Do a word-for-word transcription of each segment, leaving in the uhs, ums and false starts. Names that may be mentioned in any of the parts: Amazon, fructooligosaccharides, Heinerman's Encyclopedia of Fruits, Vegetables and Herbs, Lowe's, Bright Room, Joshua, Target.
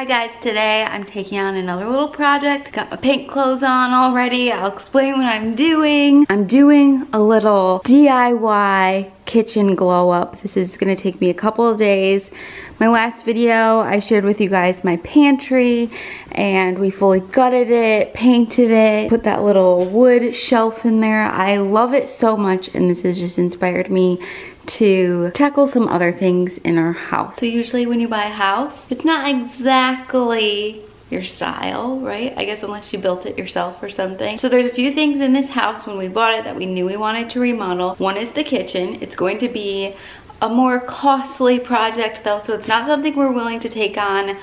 Hi guys, today I'm taking on another little project. Got my paint clothes on already. I'll explain what I'm doing. I'm doing a little D I Y kitchen glow up. This is gonna take me a couple of days. My last video, I shared with you guys my pantry and we fully gutted it, painted it, put that little wood shelf in there. I love it so much and this has just inspired me to tackle some other things in our house. So usually when you buy a house, it's not exactly your style, right? I guess unless you built it yourself or something. So there's a few things in this house when we bought it that we knew we wanted to remodel. One is the kitchen. It's going to be a more costly project though, so it's not something we're willing to take on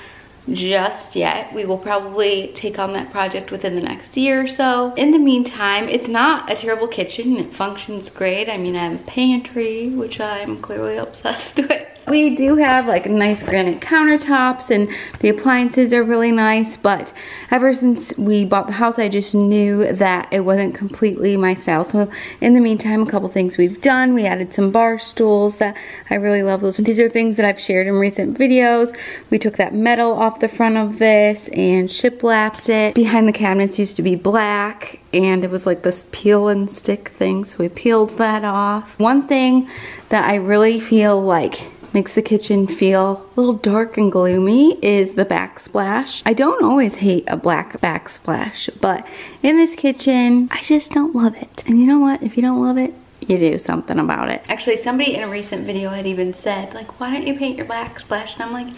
just yet. We will probably take on that project within the next year or so. In the meantime, it's not a terrible kitchen. It functions great. I mean, I have a pantry, which I'm clearly obsessed with. We do have like nice granite countertops and the appliances are really nice, but ever since we bought the house, I just knew that it wasn't completely my style. So in the meantime, a couple things we've done. We added some bar stools that I really love. Those. These are things that I've shared in recent videos. We took that metal off the front of this and shiplapped it. Behind the cabinets used to be black and it was like this peel and stick thing, so we peeled that off. One thing that I really feel like makes the kitchen feel a little dark and gloomy is the backsplash. I don't always hate a black backsplash, but in this kitchen, I just don't love it. And you know what? If you don't love it, you do something about it. Actually, somebody in a recent video had even said, like, why don't you paint your backsplash? And I'm like,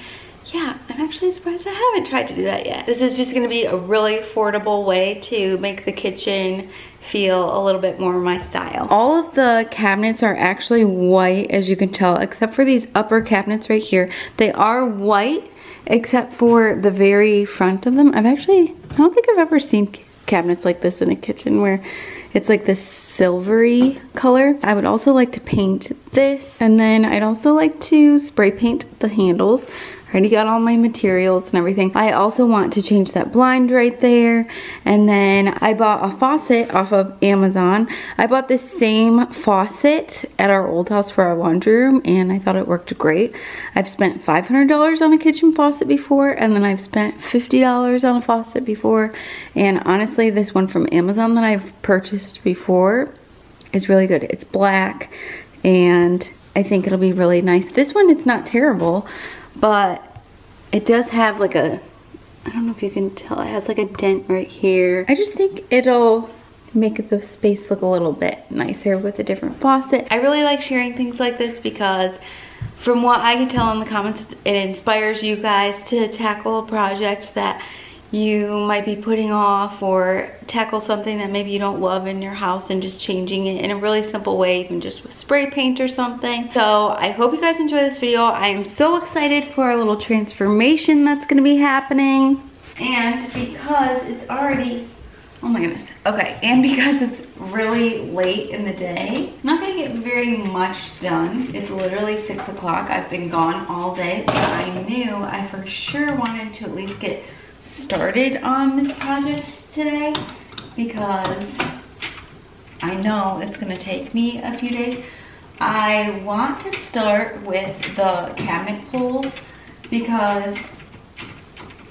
yeah, I'm actually surprised I haven't tried to do that yet. This is just gonna be a really affordable way to make the kitchen feel a little bit more my style. All of the cabinets are actually white, as you can tell, except for these upper cabinets right here. They are white, except for the very front of them. I've actually, I don't think I've ever seen cabinets like this in a kitchen where it's like this silvery color. I would also like to paint this, and then I'd also like to spray paint the handles. I already got all my materials and everything. I also want to change that blind right there. And then I bought a faucet off of Amazon. I bought this same faucet at our old house for our laundry room and I thought it worked great. I've spent five hundred dollars on a kitchen faucet before and then I've spent fifty dollars on a faucet before. And honestly, this one from Amazon that I've purchased before is really good. It's black and I think it'll be really nice. This one, it's not terrible. But it does have like a, I don't know if you can tell, it has like a dent right here. I just think it'll make the space look a little bit nicer with a different faucet. I really like sharing things like this because from what I can tell in the comments, it inspires you guys to tackle a project that you might be putting off or tackle something that maybe you don't love in your house and just changing it in a really simple way, even just with spray paint or something. So I hope you guys enjoy this video. I am so excited for a little transformation that's gonna be happening. And because it's already, oh my goodness. Okay, and because it's really late in the day, I'm not gonna get very much done. It's literally six o'clock. I've been gone all day, but I knew I for sure wanted to at least get started on this project today because I know it's gonna take me a few days. I want to start with the cabinet pulls because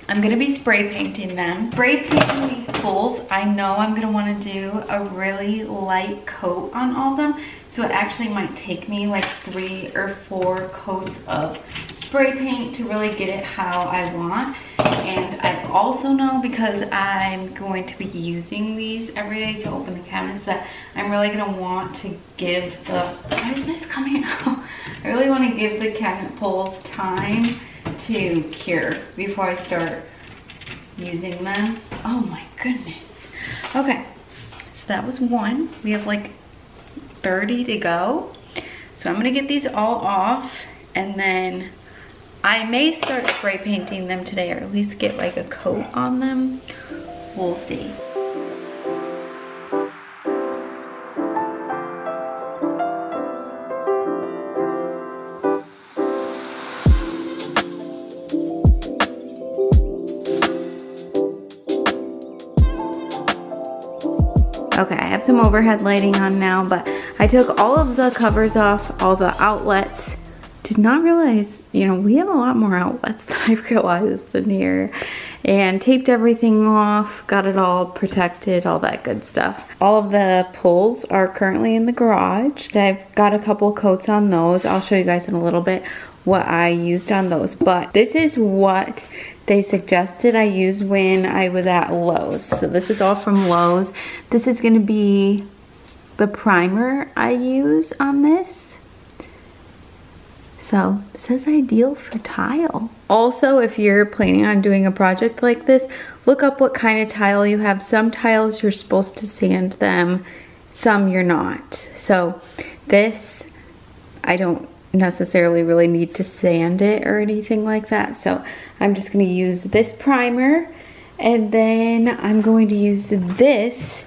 I'm gonna be spray painting them. Spray painting these pulls, I know I'm gonna wanna do a really light coat on all of them. So it actually might take me like three or four coats of spray paint to really get it how I want. And I also know because I'm going to be using these every day to open the cabinets that I'm really going to want to give the, why is this coming out? I really want to give the cabinet pulls time to cure before I start using them. Oh my goodness. Okay, so that was one. We have like thirty to go. So I'm going to get these all off and then I may start spray painting them today or at least get like a coat on them. We'll see. Okay, I have some overhead lighting on now, but I took all of the covers off, all the outlets did not realize, you know, we have a lot more outlets than I realized in here. And taped everything off, got it all protected, all that good stuff. All of the pulls are currently in the garage. I've got a couple coats on those. I'll show you guys in a little bit what I used on those. But this is what they suggested I use when I was at Lowe's. So this is all from Lowe's. This is gonna be the primer I use on this. So it says ideal for tile. Also, if you're planning on doing a project like this, look up what kind of tile you have. Some tiles you're supposed to sand them, some you're not. So this, I don't necessarily really need to sand it or anything like that. So I'm just gonna use this primer, and then I'm going to use this.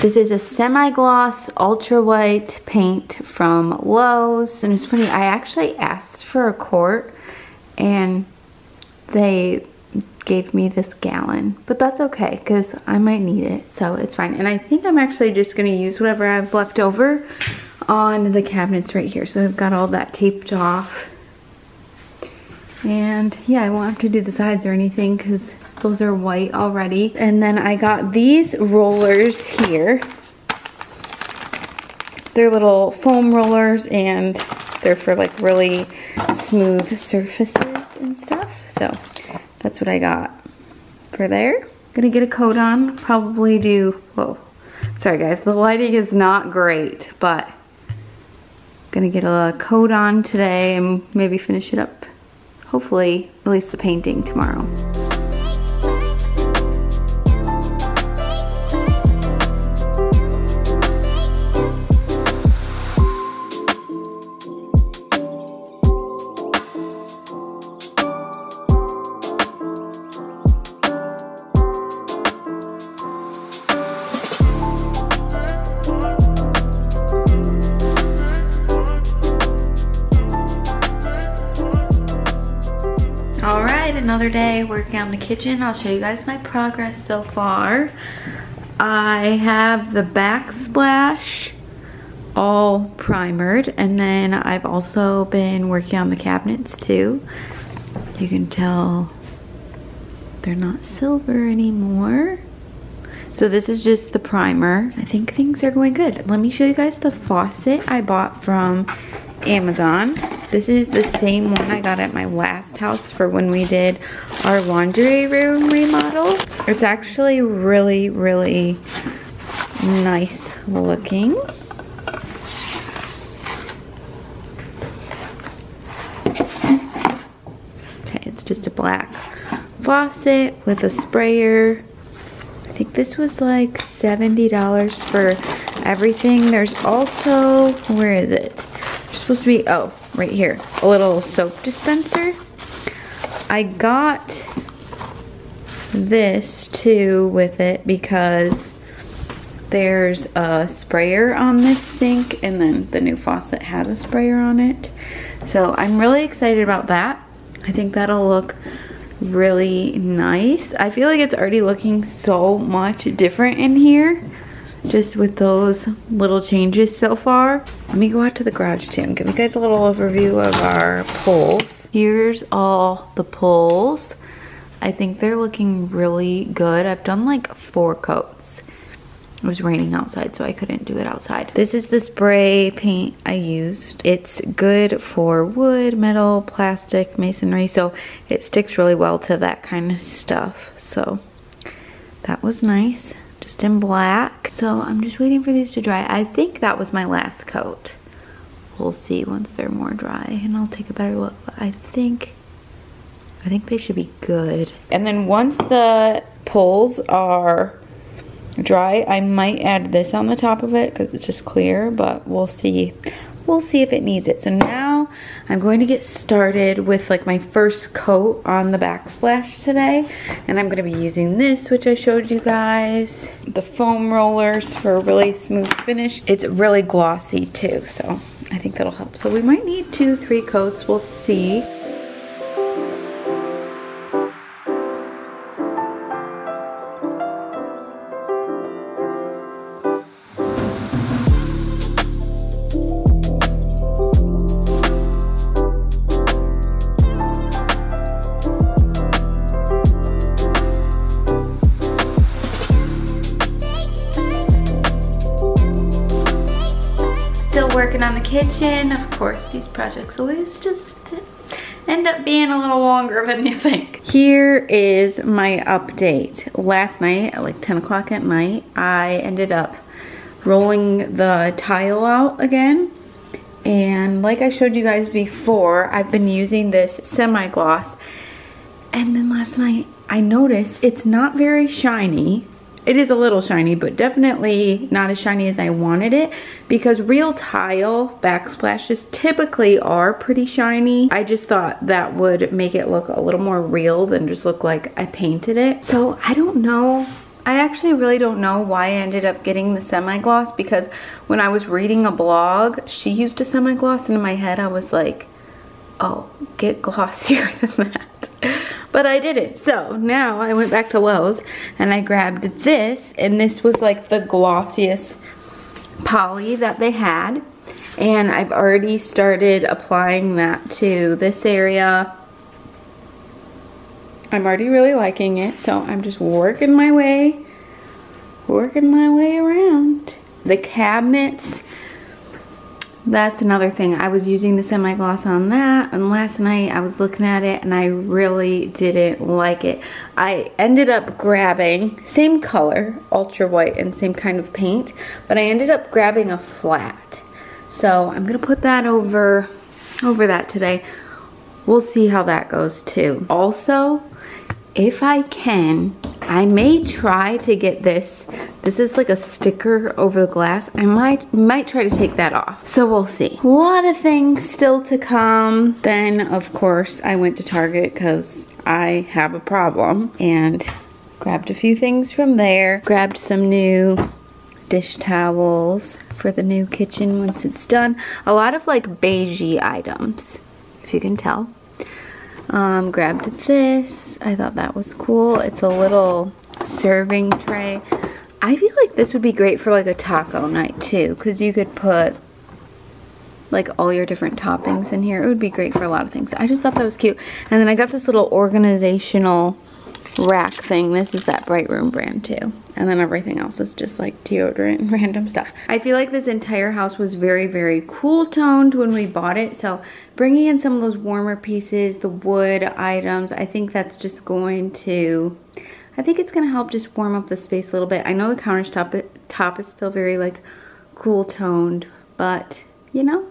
This is a semi-gloss ultra white paint from Lowe's. And it's funny, I actually asked for a quart and they gave me this gallon, but that's okay because I might need it, so it's fine. And I think I'm actually just gonna use whatever I've left over on the cabinets right here. So I've got all that taped off. And yeah, I won't have to do the sides or anything because those are white already. And then I got these rollers here. They're little foam rollers and they're for like really smooth surfaces and stuff. So that's what I got for there. Gonna get a coat on, probably do, whoa. Sorry guys, the lighting is not great, but gonna get a coat on today and maybe finish it up. Hopefully, at least the painting tomorrow. Another day working on the kitchen. I'll show you guys my progress so far. I have the backsplash all primered, and then I've also been working on the cabinets too. You can tell they're not silver anymore. So this is just the primer. I think things are going good. Let me show you guys the faucet I bought from Amazon. This is the same one I got at my last house for when we did our laundry room remodel. It's actually really, really nice looking. Okay, it's just a black faucet with a sprayer. I think this was like seventy dollars for everything. There's also, where is it? Supposed to be, oh, right here, a little soap dispenser. I got this too with it because there's a sprayer on this sink, and then the new faucet has a sprayer on it. So I'm really excited about that. I think that'll look really nice. I feel like it's already looking so much different in here, just with those little changes so far. Let me go out to the garage too and give you guys a little overview of our pulls. Here's all the pulls. I think they're looking really good. I've done like four coats. It was raining outside, so I couldn't do it outside. This is the spray paint I used. It's good for wood, metal, plastic, masonry, so it sticks really well to that kind of stuff. So that was nice. Just in black. So I'm just waiting for these to dry. I think that was my last coat. We'll see once they're more dry and I'll take a better look. But I think, I think they should be good. And then once the pulls are dry, I might add this on the top of it because it's just clear, but we'll see. We'll see if it needs it. So now I'm going to get started with like my first coat on the backsplash today. And I'm gonna be using this, which I showed you guys. The foam rollers for a really smooth finish. It's really glossy too, so I think that'll help. So we might need two, three coats, we'll see. on the kitchen. Of course, these projects always just end up being a little longer than you think. Here is my update. Last night at like ten o'clock at night, I ended up rolling the tile out again. And like I showed you guys before, I've been using this semi-gloss. And then last night I noticed it's not very shiny. It is a little shiny, but definitely not as shiny as I wanted it, because real tile backsplashes typically are pretty shiny. I just thought that would make it look a little more real than just look like I painted it. So I don't know. I actually really don't know why I ended up getting the semi-gloss, because when I was reading a blog, she used a semi-gloss, and in my head I was like, oh, get glossier than that. But I didn't. So now I went back to Lowe's and I grabbed this, and this was like the glossiest poly that they had. And I've already started applying that to this area. I'm already really liking it, so I'm just working my way, working my way around. The cabinets, that's another thing. I was using the semi-gloss on that, and last night I was looking at it and I really didn't like it. I ended up grabbing, same color, ultra white and same kind of paint, but I ended up grabbing a flat. So I'm gonna put that over, over that today. We'll see how that goes too. Also, if I can, I may try to get this. This is like a sticker over the glass. I might might try to take that off. So we'll see. A lot of things still to come. Then, of course, I went to Target because I have a problem. And grabbed a few things from there. Grabbed some new dish towels for the new kitchen once it's done. A lot of like beigey items, if you can tell. Um, grabbed this. I thought that was cool. It's a little serving tray. I feel like this would be great for like a taco night too, because you could put like all your different toppings in here. It would be great for a lot of things. I just thought that was cute. And then I got this little organizational rack thing. This is that Bright Room brand too. And then everything else is just like deodorant and random stuff. I feel like this entire house was very, very cool toned when we bought it. So bringing in some of those warmer pieces, the wood items, I think that's just going to, I think it's going to help just warm up the space a little bit. I know the countertop top is still very like cool toned, but you know,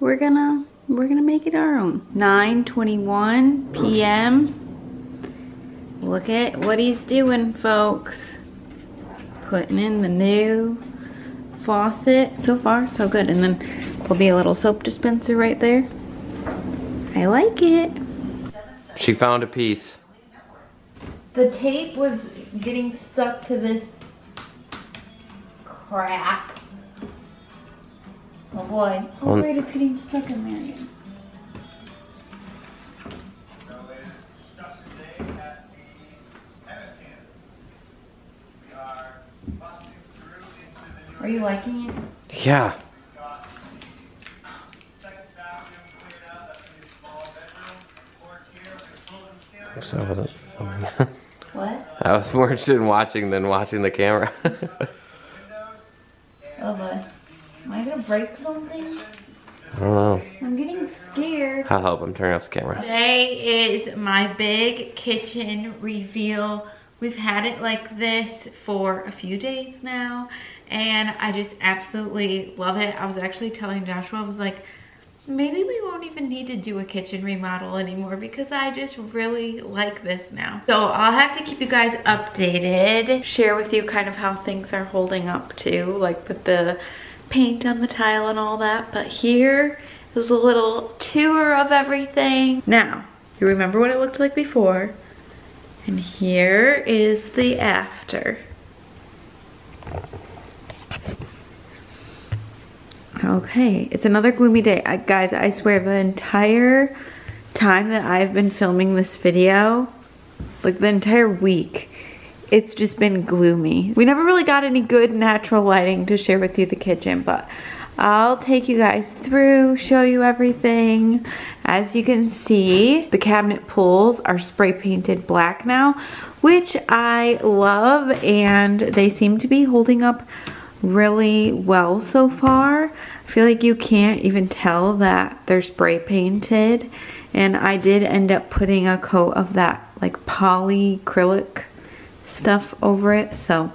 we're gonna, we're gonna make it our own. nine twenty-one p m Look at what he's doing, folks. Putting in the new faucet. So far, so good. And then there'll be a little soap dispenser right there. I like it. She found a piece. The tape was getting stuck to this crap. Oh boy. Oh great, it's getting stuck in there again. Are you liking it? Yeah. Oops, I wasn't filming. What? I was more interested in watching than watching the camera. Oh boy. Am I gonna break something? I don't know. I'm getting scared. I'll help. I'm turning off the camera. Today is my big kitchen reveal. We've had it like this for a few days now, and I just absolutely love it. I was actually telling Joshua, I was like, maybe we won't even need to do a kitchen remodel anymore, because I just really like this now. So I'll have to keep you guys updated, share with you kind of how things are holding up too, like with the paint on the tile and all that. But here is a little tour of everything. Now, you remember what it looked like before. And here is the after. Okay, it's another gloomy day. I, guys, I swear the entire time that I've been filming this video, like the entire week, it's just been gloomy. We never really got any good natural lighting to share with you the kitchen, but I'll take you guys through, show you everything. As you can see, the cabinet pulls are spray painted black now, which I love, and they seem to be holding up really well so far. I feel like you can't even tell that they're spray painted. And I did end up putting a coat of that like polyacrylic stuff over it. So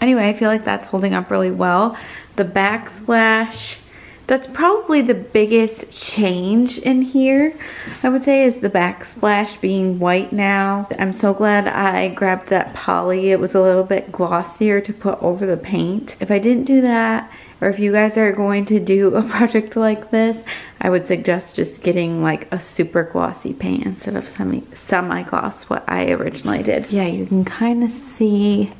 anyway, I feel like that's holding up really well. The backsplash, that's probably the biggest change in here, I would say, is the backsplash being white now. I'm so glad I grabbed that poly. It was a little bit glossier to put over the paint. If I didn't do that, or if you guys are going to do a project like this, I would suggest just getting like a super glossy paint instead of semi, semi-gloss, what I originally did. Yeah, you can kind of see.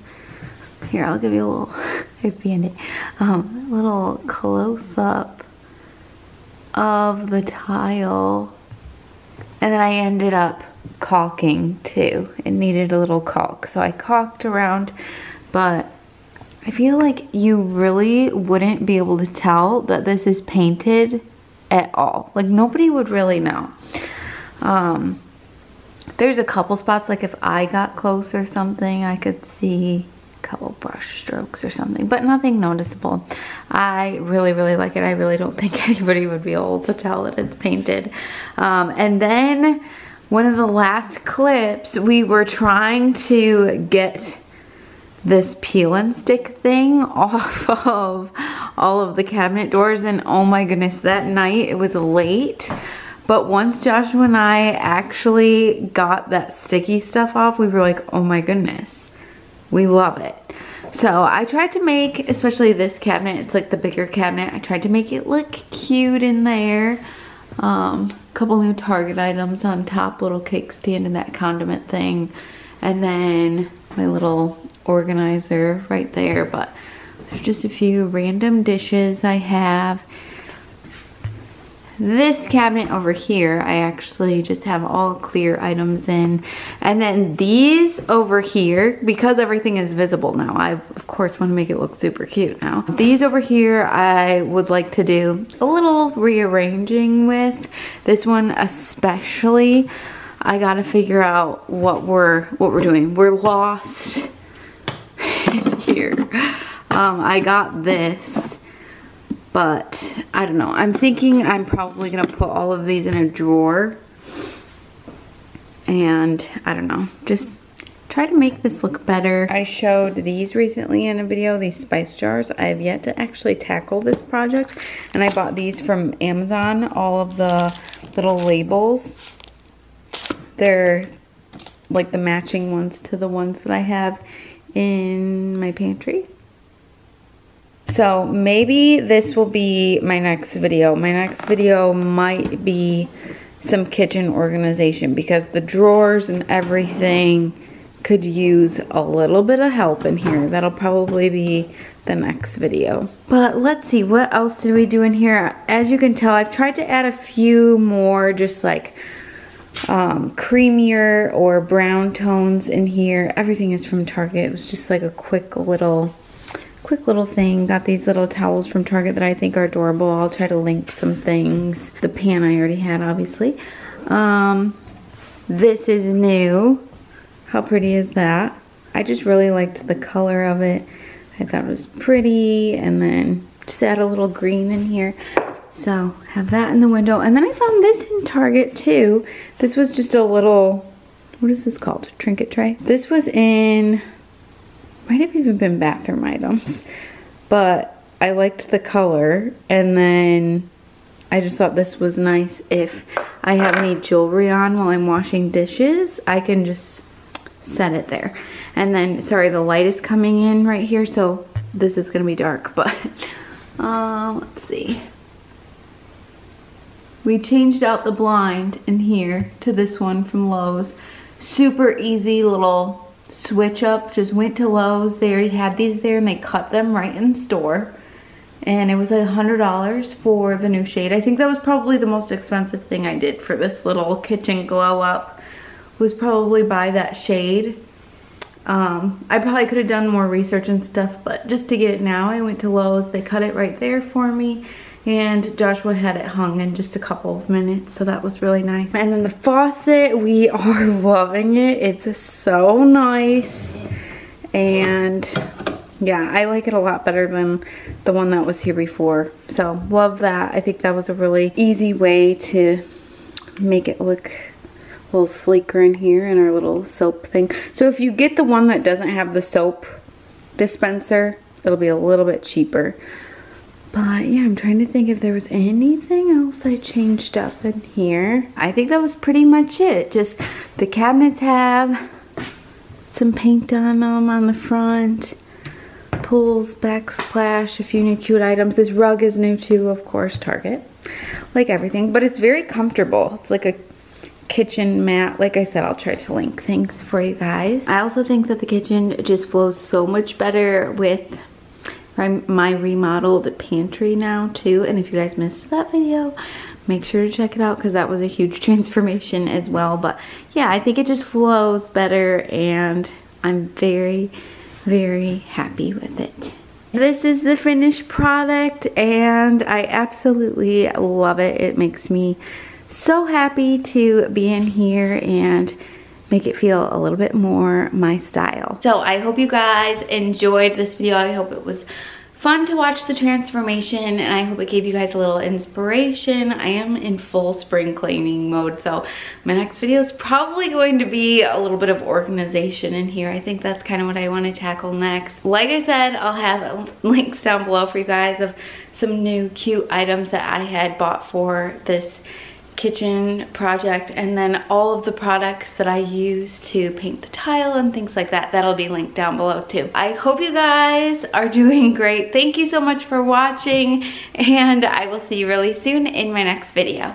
Here, I'll give you a little, there's Band-Aid, um, little close-up of the tile. And then I ended up caulking too. It needed a little caulk, so I caulked around, but I feel like you really wouldn't be able to tell that this is painted at all. Like, nobody would really know. Um, there's a couple spots, like if I got close or something, I could see couple brush strokes or something, but nothing noticeable. I really, really like it. I really don't think anybody would be able to tell that it's painted. Um, and then one of the last clips, we were trying to get this peel and stick thing off of all of the cabinet doors, and oh my goodness, that night it was late. But once Joshua and I actually got that sticky stuff off, we were like, oh my goodness. We love it. So I tried to make, especially this cabinet, it's like the bigger cabinet, I tried to make it look cute in there. Um, couple new Target items on top, little cake stand and that condiment thing. And then my little organizer right there. But there's just a few random dishes I have. This cabinet over here, I actually just have all clear items in. And then these over here, because everything is visible now, I of course want to make it look super cute now. These over here, I would like to do a little rearranging with. This one especially, I gotta figure out what we're, what we're doing. We're lost in here. Um, I got this. But I don't know, I'm thinking I'm probably gonna put all of these in a drawer. And I don't know, just try to make this look better. I showed these recently in a video, these spice jars. I have yet to actually tackle this project. And I bought these from Amazon, all of the little labels. They're like the matching ones to the ones that I have in my pantry. So maybe this will be my next video. My next video might be some kitchen organization, because the drawers and everything could use a little bit of help in here. That'll probably be the next video. But let's see, what else did we do in here? As you can tell, I've tried to add a few more just like um, creamier or brown tones in here. Everything is from Target. It was just like a quick little... Quick little thing. Got these little towels from Target that I think are adorable. I'll try to link some things. The pan I already had, obviously. Um, this is new. How pretty is that? I just really liked the color of it. I thought it was pretty. And then just add a little green in here. So have that in the window. And then I found this in Target too. This was just a little, what is this called? Trinket tray. This was in... might have even been bathroom items, but I liked the color, and then I just thought this was nice. If I have any jewelry on while I'm washing dishes, I can just set it there. And then, sorry, the light is coming in right here, so this is gonna be dark, but uh, let's see. We changed out the blind in here to this one from Lowe's. Super easy little switch up. Just went to Lowe's. They already had these there and they cut them right in store, and it was like a hundred dollars for the new shade. I think that was probably the most expensive thing I did for this little kitchen glow up, was probably buy that shade. um, I probably could have done more research and stuff, but just to get it now, I went to Lowe's. They cut it right there for me, and Joshua had it hung in just a couple of minutes, so that was really nice. And then the faucet, we are loving it. It's so nice, and yeah, I like it a lot better than the one that was here before. So love that. I think that was a really easy way to make it look a little sleeker in here in our little soap thing. So if you get the one that doesn't have the soap dispenser, it'll be a little bit cheaper. But yeah, I'm trying to think if there was anything else I changed up in here. I think that was pretty much it. Just the cabinets have some paint on them on the front. Pulls, backsplash, a few new cute items. This rug is new too, of course, Target. Like everything, but it's very comfortable. It's like a kitchen mat. Like I said, I'll try to link things for you guys. I also think that the kitchen just flows so much better with my remodeled pantry now too. And if you guys missed that video, make sure to check it out because that was a huge transformation as well. But yeah, I think it just flows better and I'm very, very happy with it. This is the finished product and I absolutely love it. It makes me so happy to be in here and make it feel a little bit more my style. So I hope you guys enjoyed this video. I hope it was fun to watch the transformation and I hope it gave you guys a little inspiration. I am in full spring cleaning mode, so my next video is probably going to be a little bit of organization in here. I think that's kind of what I want to tackle next. Like I said, I'll have links down below for you guys of some new cute items that I had bought for this kitchen project, and then all of the products that I use to paint the tile and things like that. That'll be linked down below too. I hope you guys are doing great. Thank you so much for watching and I will see you really soon in my next video.